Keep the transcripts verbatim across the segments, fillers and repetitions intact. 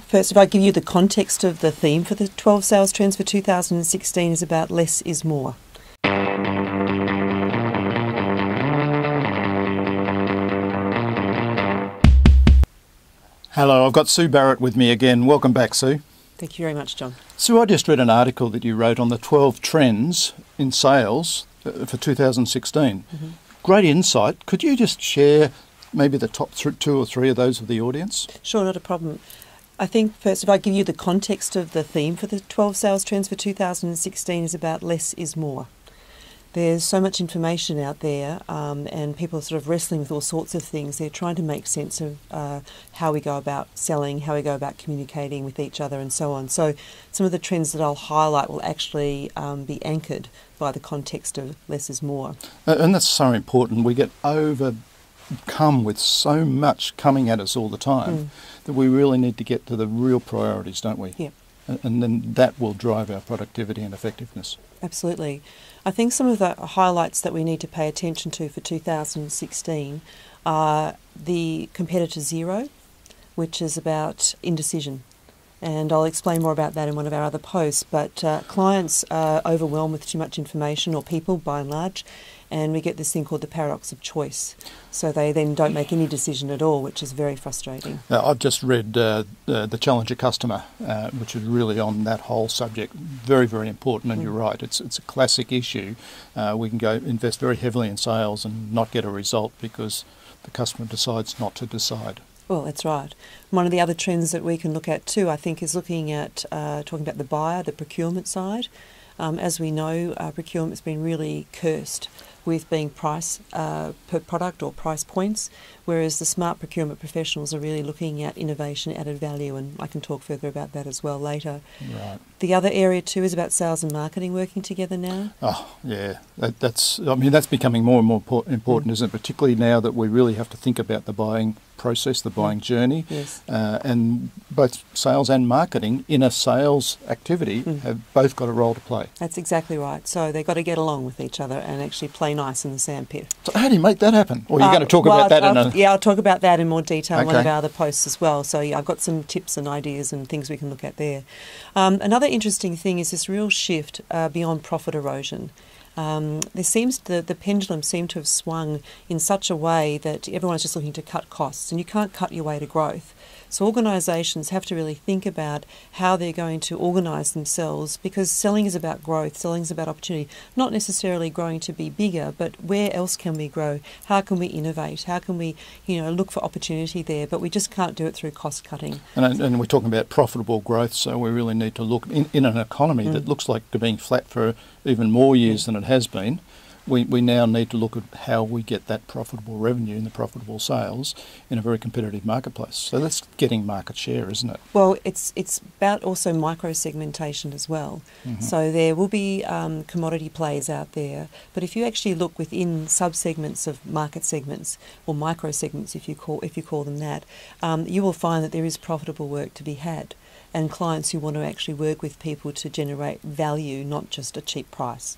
First, if I give you the context of the theme for the twelve sales trends for two thousand sixteen is about less is more. Hello, I've got Sue Barrett with me again. Welcome back, Sue. Thank you very much, John. Sue, I just read an article that you wrote on the twelve trends in sales for two thousand sixteen. Mm-hmm. Great insight. Could you just share maybe the top th two or three of those with the audience? Sure, not a problem. I think first, if I give you the context of the theme for the twelve sales trends for two thousand sixteen is about less is more. There's so much information out there um, and people are sort of wrestling with all sorts of things. They're trying to make sense of uh, how we go about selling, how we go about communicating with each other and so on. So some of the trends that I'll highlight will actually um, be anchored by the context of less is more. And that's so important. We get overcome with so much coming at us all the time mm. that we really need to get to the real priorities, don't we? Yeah. And then that will drive our productivity and effectiveness. Absolutely. I think some of the highlights that we need to pay attention to for two thousand sixteen are the competitor zero, which is about indecision. And I'll explain more about that in one of our other posts. But uh, clients are overwhelmed with too much information, or people by and large, and we get this thing called the paradox of choice. So they then don't make any decision at all, which is very frustrating. Now, I've just read uh, the, the Challenger Customer, uh, which is really on that whole subject. Very, very important, and mm. you're right. It's, it's a classic issue. Uh, we can go invest very heavily in sales and not get a result because the customer decides not to decide. Well, that's right. One of the other trends that we can look at too, I think, is looking at uh, talking about the buyer, the procurement side. Um, as we know, uh, procurement's been really cursed with being price uh, per product or price points, whereas the smart procurement professionals are really looking at innovation, added value, and I can talk further about that as well later. Right. The other area too is about sales and marketing working together now. Oh yeah, that, that's I mean that's becoming more and more important, mm-hmm. isn't it? Particularly now that we really have to think about the buying process, the buying journey, yes. uh, and both sales and marketing in a sales activity mm. have both got a role to play. That's exactly right. So they've got to get along with each other and actually play nice in the sandpit. So how do you make that happen? Or are you uh, going to talk well, about that I'll, in a... Yeah, I'll talk about that in more detail okay. in one of our other posts as well. So yeah, I've got some tips and ideas and things we can look at there. Um, another interesting thing is this real shift uh, beyond profit erosion. Um, there seems the, the pendulum seemed to have swung in such a way that everyone's just looking to cut costs, and you can't cut your way to growth. So organisations have to really think about how they're going to organise themselves, because selling is about growth, selling is about opportunity, not necessarily growing to be bigger, but where else can we grow? How can we innovate? How can we, you know, look for opportunity there? But we just can't do it through cost cutting. And, and we're talking about profitable growth, so we really need to look in, in an economy mm. that looks like being flat for even more years than it has been. We, we now need to look at how we get that profitable revenue and the profitable sales in a very competitive marketplace. So that's getting market share, isn't it? Well, it's it's about also micro-segmentation as well. Mm-hmm. So there will be um, commodity plays out there, but if you actually look within sub-segments of market segments, or micro-segments if you call, if you call them that, um, you will find that there is profitable work to be had, and clients who want to actually work with people to generate value, not just a cheap price.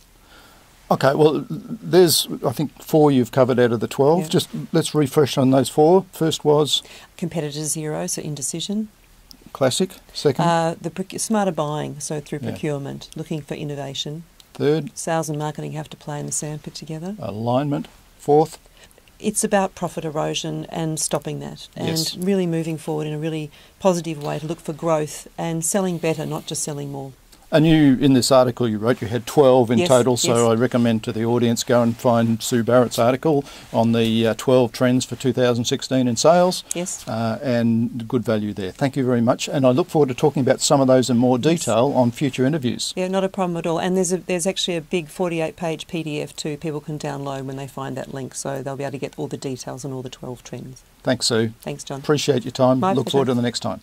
Okay, well, there's, I think, four you've covered out of the twelve. Yeah. Just let's refresh on those four. First was? Competitor zero, so indecision. Classic. Second? Uh, the smarter buying, so through yeah. procurement, looking for innovation. Third? Sales and marketing have to play in the sandpit together. Alignment. Fourth? It's about profit erosion and stopping that, and yes. really moving forward in a really positive way to look for growth and selling better, not just selling more. And you, in this article you wrote, you had twelve in yes, total, so yes. I recommend to the audience go and find Sue Barrett's article on the uh, twelve trends for two thousand sixteen in sales. Yes. Uh, and good value there. Thank you very much. And I look forward to talking about some of those in more detail yes. on future interviews. Yeah, not a problem at all. And there's, a, there's actually a big forty-eight page P D F too people can download when they find that link, so they'll be able to get all the details on all the twelve trends. Thanks, Sue. Thanks, John. Appreciate your time. My look pleasure. Forward to the next time.